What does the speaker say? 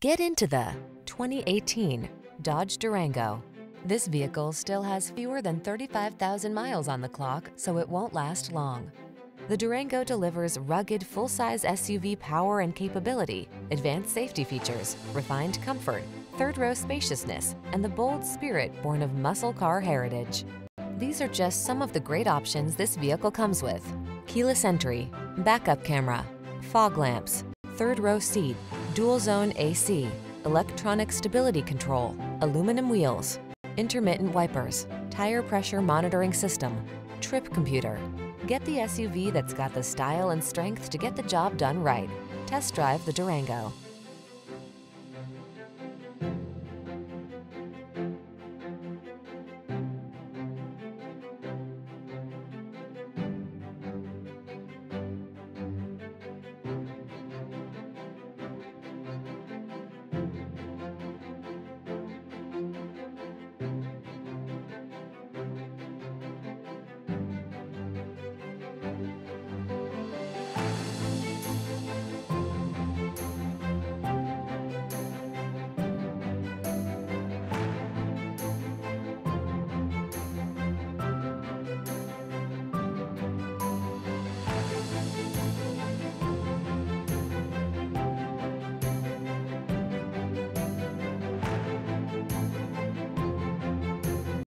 Get into the 2018 Dodge Durango. This vehicle still has fewer than 35,000 miles on the clock, so it won't last long. The Durango delivers rugged full-size SUV power and capability, advanced safety features, refined comfort, third-row spaciousness, and the bold spirit born of muscle car heritage. These are just some of the great options this vehicle comes with: keyless entry, backup camera, fog lamps, third-row seat, dual-zone AC, electronic stability control, aluminum wheels, intermittent wipers, tire pressure monitoring system, trip computer. Get the SUV that's got the style and strength to get the job done right. Test drive the Durango.